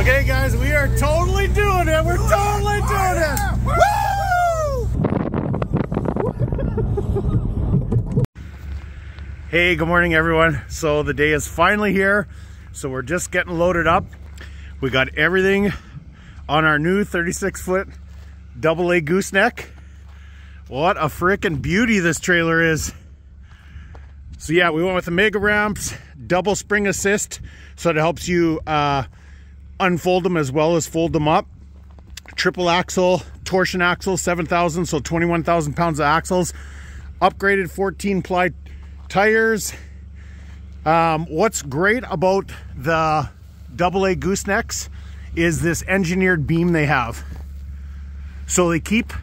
Okay guys, we are totally doing it. We're totally doing it. Woo! Hey, good morning everyone. So the day is finally here. So we're just getting loaded up. We got everything on our new 36-foot Double A Gooseneck. What a freaking beauty this trailer is. So yeah, we went with the mega ramps, double spring assist, so it helps you unfold them as well as fold them up. Triple axle, torsion axle, 7,000, so 21,000 pounds of axles. Upgraded 14-ply tires. What's great about the Double A Goosenecks is this engineered beam they have. So they keep,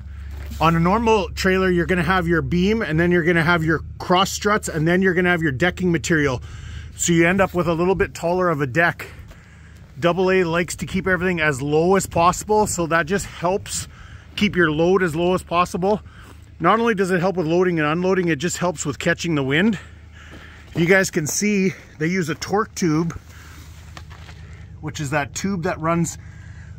on a normal trailer, you're gonna have your beam and then you're gonna have your cross struts and then you're gonna have your decking material. So you end up with a little bit taller of a deck. Double A likes to keep everything as low as possible, so that just helps keep your load as low as possible. Not only does it help with loading and unloading, it just helps with catching the wind. You guys can see they use a torque tube, which is that tube that runs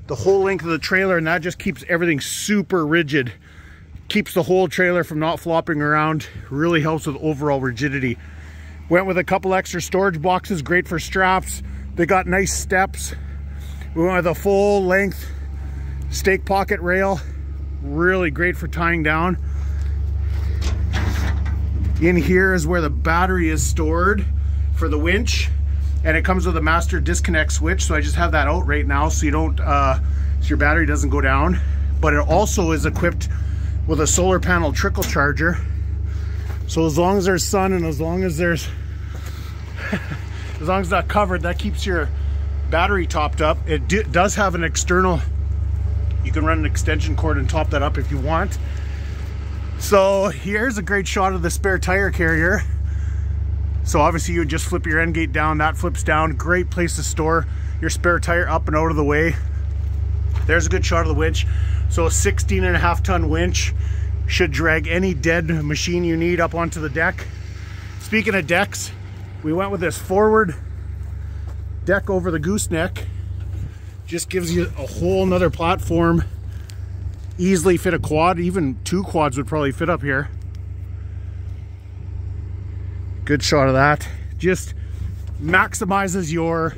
the whole length of the trailer, and that just keeps everything super rigid. Keeps the whole trailer from not flopping around, really helps with overall rigidity. Went with a couple extra storage boxes, great for straps. They got nice steps. We went with a full length stake pocket rail. Really great for tying down. In here is where the battery is stored for the winch. And it comes with a master disconnect switch. So I just have that out right now so you don't, so your battery doesn't go down. But it also is equipped with a solar panel trickle charger. So as long as there's sun and as long as there's, as long as it's not covered, that keeps your battery topped up. It does have an external, you can run an extension cord and top that up if you want. So here's a great shot of the spare tire carrier. So obviously you would just flip your end gate down, that flips down. Great place to store your spare tire up and out of the way. There's a good shot of the winch. So a 16.5-ton winch should drag any dead machine you need up onto the deck. Speaking of decks, we went with this forward deck over the gooseneck. Just gives you a whole nother platform. Easily fit a quad, even two quads would probably fit up here. Good shot of that. Just maximizes your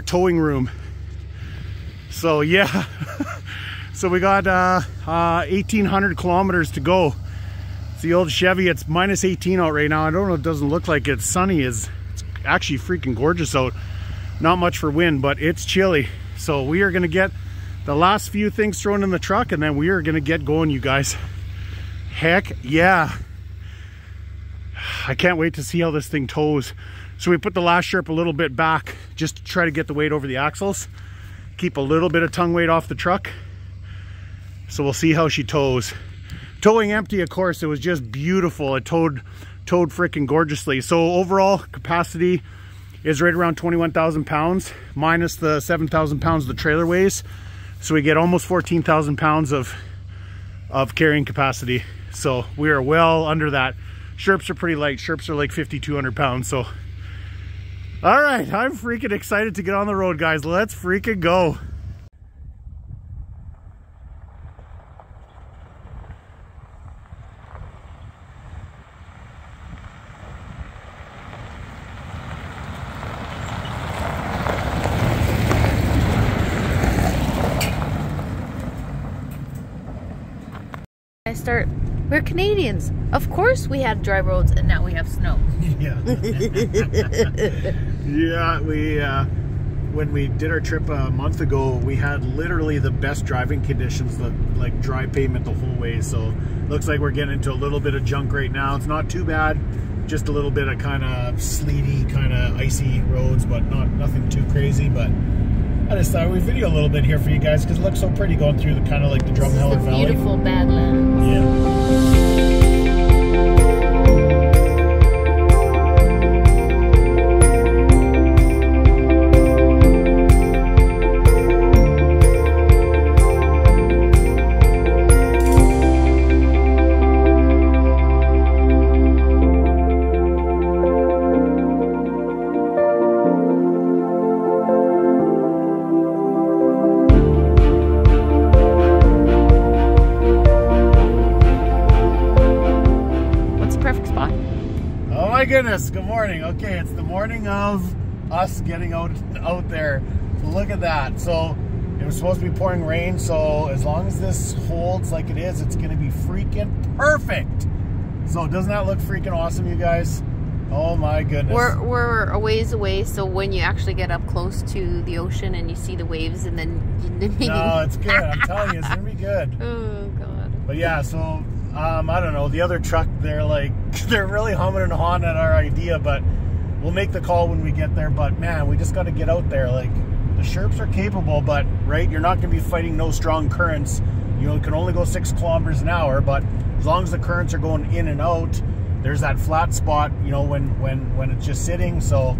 towing room. So yeah, so we got 1,800 kilometers to go. The old Chevy, it's minus 18 out right now. I don't know, it doesn't look like it's sunny. It's actually freaking gorgeous out. Not much for wind, but it's chilly. So we are gonna get the last few things thrown in the truck and then we are gonna get going, you guys. Heck yeah. I can't wait to see how this thing tows. So we put the last Sherp a little bit back just to try to get the weight over the axles. Keep a little bit of tongue weight off the truck. So we'll see how she tows. Towing empty, of course, it was just beautiful. It towed freaking gorgeously. So overall capacity is right around 21,000 pounds minus the 7,000 pounds the trailer weighs. So we get almost 14,000 pounds of carrying capacity. So we are well under that. Sherps are pretty light. Sherps are like 5,200 pounds. So, all right, I'm freaking excited to get on the road, guys. Let's freaking go. We're Canadians. Of course we had dry roads and now we have snow. Yeah. Yeah, we when we did our trip a month ago, we had literally the best driving conditions, like dry pavement the whole way. So looks like we're getting into a little bit of junk right now. It's not too bad, just a little bit of kind of sleety, kind of icy roads, but nothing too crazy. But I just thought we'd video a little bit here for you guys because it looks so pretty going through the kind of like the Drumheller Valley. Beautiful badlands. Yeah. my goodness, good morning. Okay, it's the morning of us getting out there. Look at that. So it was supposed to be pouring rain, so as long as this holds like it is, it's gonna be freaking perfect. So doesn't that look freaking awesome, you guys? Oh my goodness. We're a ways away, so when you actually get up close to the ocean and you see the waves and then... No, it's good. I'm telling you, it's going to be good. Oh, God. But yeah, so, I don't know. The other truck, they're really humming and hawing at our idea, but we'll make the call when we get there. But, man, we just got to get out there. Like, the Sherps are capable, but, right, you're not going to be fighting no strong currents. You know, you can only go 6 kilometers an hour, but as long as the currents are going in and out... There's that flat spot, you know, when it's just sitting. So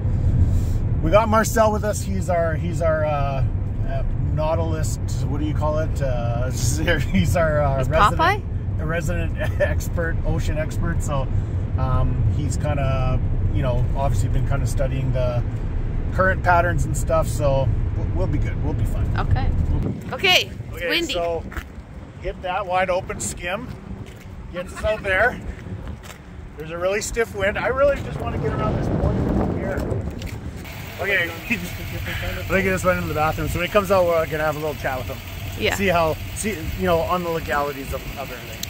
we got Marcel with us. He's our nautilist. What do you call it? He's our resident expert, ocean expert. So he's kind of, you know, obviously been kind of studying the current patterns and stuff. So we'll be good. We'll be fine. Okay. Okay. It's windy. So hit that wide open skim. Gets us out there. There's a really stiff wind. I really just want to get around this point here. Okay, I think I just went into the bathroom. So when he comes out, we're gonna have a little chat with him. Yeah. See, you know, on the legalities of everything.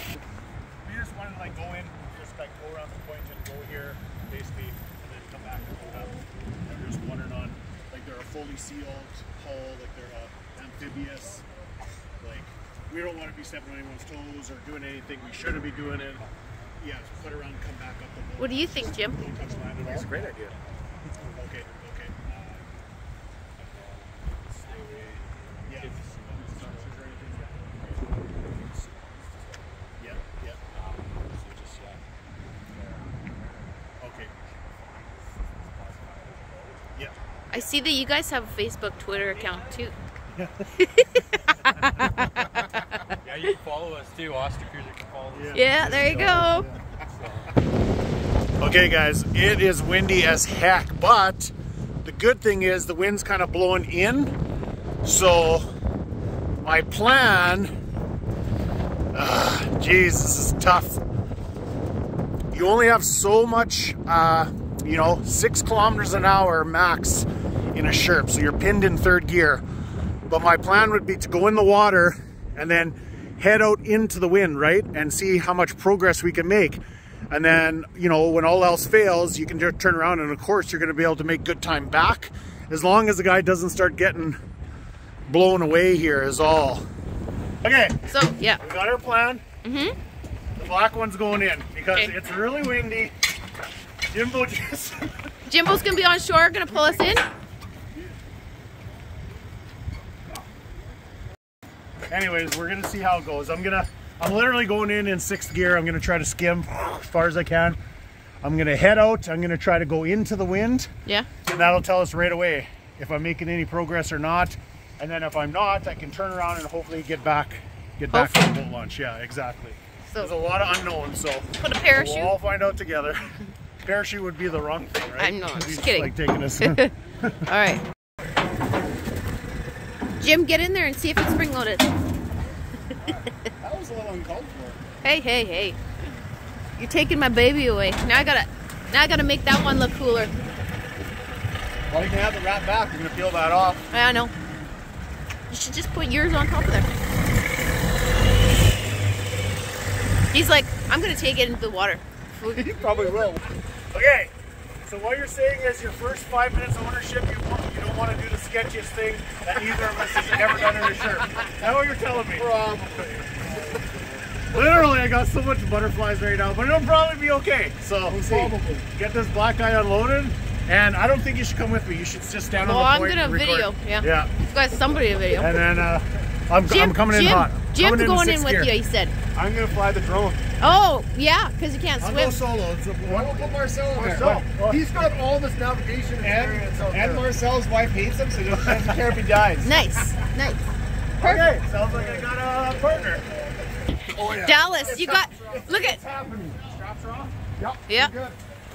We just wanted to like go in, just like go around the point and go here, basically, and then come back and go up. And we're just wondering on, like they're a fully sealed hull, like they're amphibious. Like we don't want to be stepping on anyone's toes or doing anything we shouldn't be doing it. Yeah, just put around and come back up the boat. What do you think, Jim? Don't touch land at all. That's a great idea. Okay, okay. Yeah. Yeah, yeah. So just, yeah. Okay. Yeah. I see that you guys have a Facebook, Twitter account too. Yeah, you can follow us too. Ostacruiser can follow us. Yeah, there you go. Okay, guys, it is windy as heck, but the good thing is the wind's kind of blowing in. So my plan, geez, this is tough. You only have so much, you know, 6 kilometers an hour max in a Sherp, so you're pinned in third gear. But my plan would be to go in the water and then head out into the wind, right? And see how much progress we can make. And then, you know, when all else fails, you can just turn around and of course you're gonna be able to make good time back. As long as the guy doesn't start getting blown away here is all. Okay. So, yeah. We got our plan. Mm-hmm. The black one's going in because it's really windy. Jimbo's gonna be on shore, gonna pull us in. Anyways, we're gonna see how it goes. I'm literally going in sixth gear. I'm gonna try to skim as far as I can. I'm gonna head out. I'm gonna try to go into the wind. Yeah. And that'll tell us right away if I'm making any progress or not. And then if I'm not, I can turn around and hopefully get back to the boat launch. Yeah, exactly. So there's a lot of unknowns. So put a parachute. We'll all find out together. Parachute would be the wrong thing, right? I know. I'm just kidding. Like taking us. All right. Jim, get in there and see if it's spring loaded. That was a little uncomfortable. Hey, hey, hey! You're taking my baby away. Now I gotta make that one look cooler. Well, you can have the wrap back. You're gonna peel that off. Yeah, I know. You should just put yours on top of there. He's like, I'm gonna take it into the water. You probably will. Okay. So what you're saying is your first 5 minutes of ownership, you don't want to do the sketchiest thing that either of us has ever done in a Sherp. Is that what you're telling me? Probably. Literally, I got so much butterflies right now, but it'll probably be okay. So we'll see. Probably. Get this black guy unloaded, and I don't think you should come with me. You should just stand on the point and record. Well, I'm going to video, yeah. You've got somebody to video. And then I'm coming in hot. Jim's going in with you, he said. I'm going to fly the drone. Oh, yeah, because you can't swim. I'll go solo. We'll put Marcel in there. What? He's got all this navigation experience out there. And Marcel's wife hates him, so he doesn't care if he dies. Nice, nice. Perfect. Okay, sounds like I got a partner. Oh, yeah. Dallas, you got, look at. Straps are off? Yep. Yep.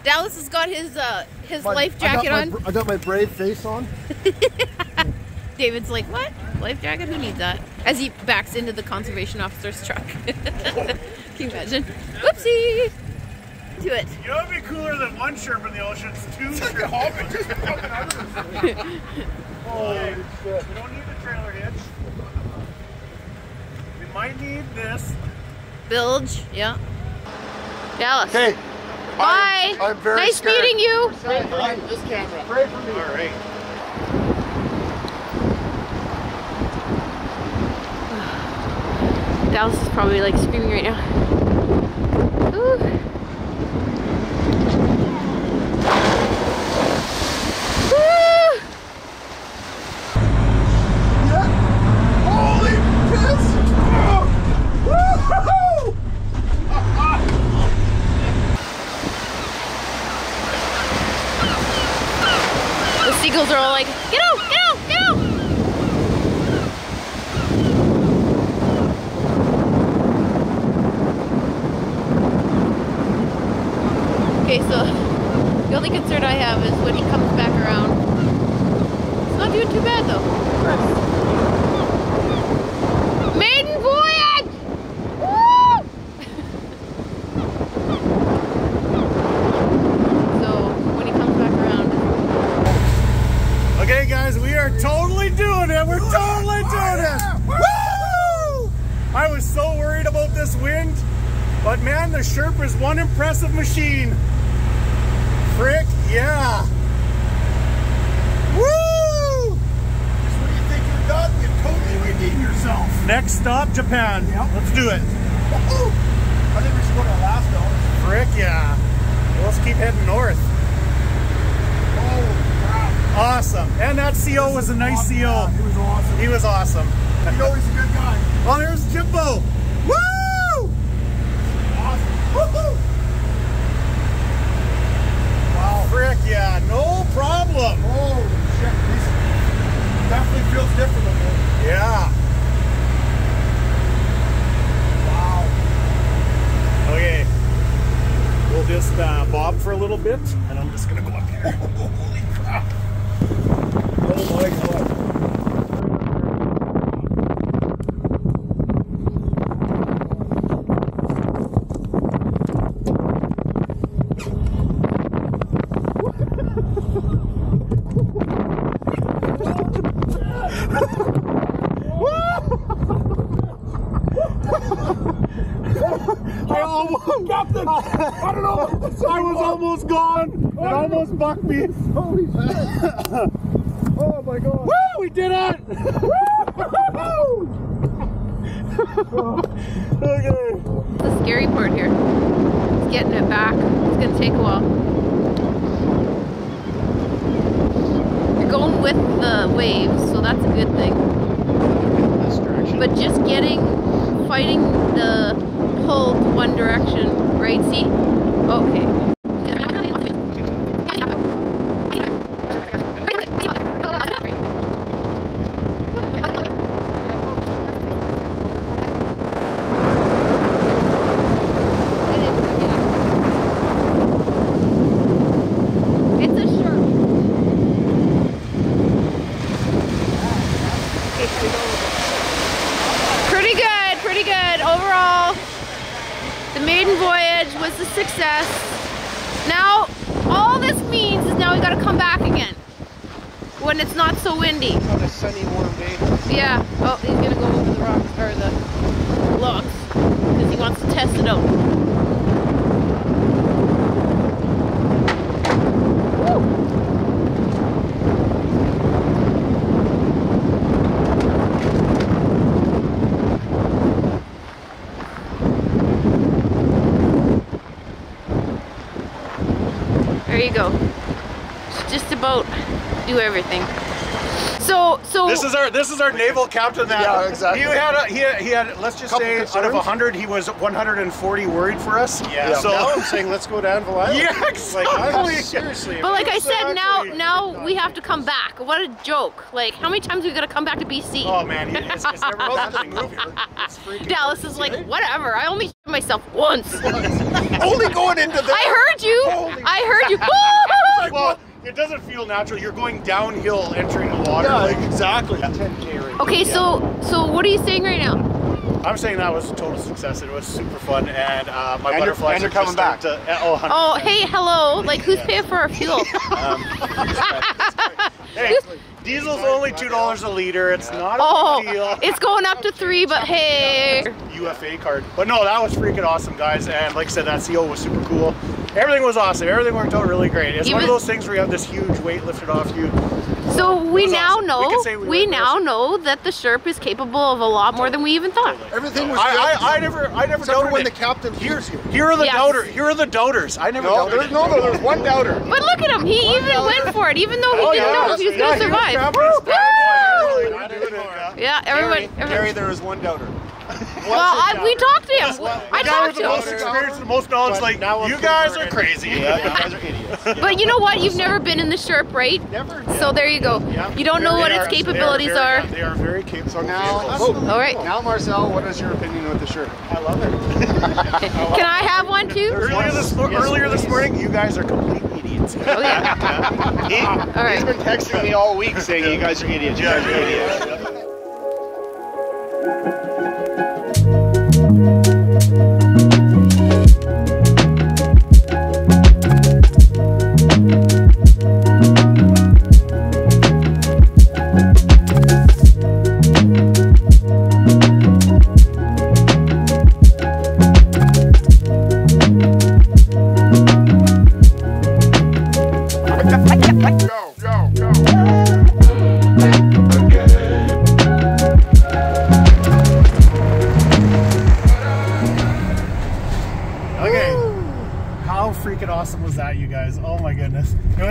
Dallas has got his life jacket on. I got my brave face on. David's like, what? Life jacket? Who needs that? As he backs into the conservation officer's truck. Can you imagine? Whoopsie! Do it. You know what would be cooler than one Sherp in the ocean? It's two Sherp. Like just fucking holy shit. We don't need the trailer hitch. We might need this. Bilge, yeah. Dallas. Hey. Bye. I'm very nice scared. Meeting you. Pray for me. This camera. Pray for me. All right. Dallas is probably like screaming right now. Ooh. Seagulls are all like, get out, get out, get out! Okay, so the only concern I have is when he comes back around. It's not doing too bad though. Maiden voyage! Totally doing it. We're totally doing it. Woo! I was so worried about this wind, but man, the Sherp is one impressive machine. Frick, yeah. Woo! Just when you think you're done, you totally redeem yourself. Next stop, Japan. Yep. Let's do it. Woo! I think we should go to Alaska. Frick, yeah. Well, let's keep heading north. Awesome. And that CO was a nice CO. Yeah, he was awesome. He was awesome. You know he's a good guy. Oh, there's Jimbo. Woo! Awesome. Woo-hoo! Wow. Frick yeah, no problem. Oh, shit. This definitely feels different than that. Yeah. Wow. Okay. We'll just bob for a little bit, and I'm just going to go up here. Holy crap. Oh my God. I almost got them. I don't know. I was almost gone. It almost bucked me. Holy shit. Oh my God. Woo! We did it! Woo! Okay. It's a scary part here. It's getting it back. It's gonna take a while. You're going with the waves, so that's a good thing. In this direction. But just fighting the pull one direction, right? See? Okay. Was a success. Now all this means is now we got to come back again when it's not so windy. It's on a sunny, warm day. Yeah. Oh, he's gonna go over the rocks or the logs because he wants to test it out. There you go. It's just about do everything. So this is our naval captain that yeah, exactly. He had let's just say concerns. Out of 100 he was 140 worried for us. Yeah. So now I'm saying let's go to Anvil Island. Yeah, exactly. Like, seriously. But like I said, now we have to come back. What a joke. Like how many times are we gonna come back to BC? Oh man, it's never a move here. Dallas is like, whatever, I only shit myself once. Only going into that. I heard you. Holy I heard you. Like, well, it doesn't feel natural. You're going downhill, entering the water. Yeah, like, exactly. 10K right okay, so what are you saying right now? I'm saying that was a total success. It was super fun, and my and butterflies are coming back. To, oh, hey, hello! Like, who's paying for our fuel? Hey, diesel's only $2 a liter. It's not a big deal. It's going up to $3, but hey. UFA card. But no, that was freaking awesome, guys. And like I said, that CO was super cool. Everything was awesome. Everything worked out really great. It's one of those things where you have this huge weight lifted off you. So we now know that the Sherp is capable of a lot more than we even thought. Everything was. I never doubted when the captain hears you. Here are the doubters. Here are the doubters. I never doubted. No, there's one doubter. But look at him. He even went for it, even though he didn't know he was going to survive. Yeah, everyone. Gary, there is one doubter. Well, we talked to him. I talked to him. The most experience, the most knowledge. Like, you guys are crazy. You guys are idiots. But you know what? You've never been in the Sherp, right? Never. So there you go. You don't know what its capabilities are. They are very capable. So now, all right. Now, Marcel, what is your opinion with the Sherp? I love it. Can I have one too? Earlier this morning, you guys are complete idiots. Oh yeah. He's been texting me all week saying you guys are idiots. You guys are idiots.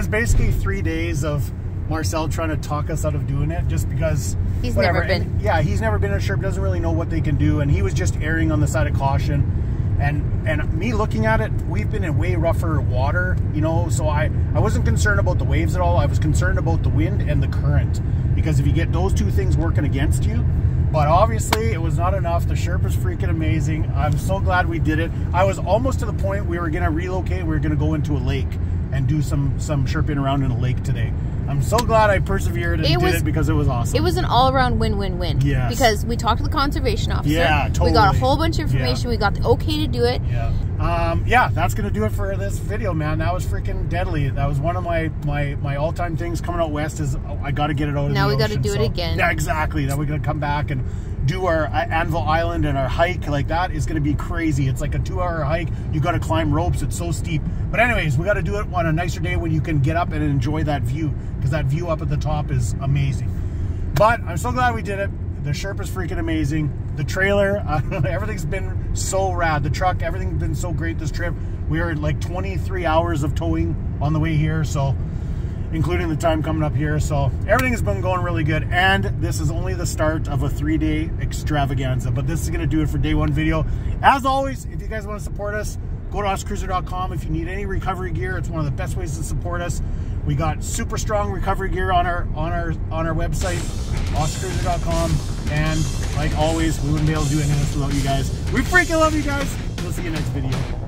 Basically 3 days of Marcel trying to talk us out of doing it just because he's never been. Yeah, he's never been at Sherp, doesn't really know what they can do, and he was just erring on the side of caution. And me looking at it, we've been in way rougher water, you know, so I wasn't concerned about the waves at all. I was concerned about the wind and the current, because if you get those two things working against you. But obviously it was not enough. The Sherp was freaking amazing. I'm so glad we did it. I was almost to the point we were gonna relocate, we were gonna go into a lake and do some Sherping around in a lake today. I'm so glad I persevered and did it because it was awesome. It was an all-around win-win-win. Yes. Because we talked to the conservation officer. Yeah, totally. We got a whole bunch of information. Yeah. We got the okay to do it. Yeah. Yeah, that's going to do it for this video, man. That was freaking deadly. That was one of my all-time things coming out west is I got to get it out of the ocean. Now we got to do it again. Yeah, exactly. Now we're going to come back and do our Anvil Island and our hike. Like, that is going to be crazy. It's like a 2-hour hike. You got to climb ropes. It's so steep. But anyways, we got to do it on a nicer day when you can get up and enjoy that view, because that view up at the top is amazing. But I'm so glad we did it. The Sherp is freaking amazing. The trailer, everything's been so rad. The truck, everything's been so great this trip. We are at like 23 hours of towing on the way here, so including the time coming up here. So everything has been going really good. And this is only the start of a 3-day extravaganza. But this is going to do it for day 1 video. As always, if you guys want to support us, go to Ostacruiser.com if you need any recovery gear. It's one of the best ways to support us. We got super strong recovery gear on our website, Ostacruiser.com. And like always, we wouldn't be able to do any of this without you guys. We freaking love you guys. We'll see you next video.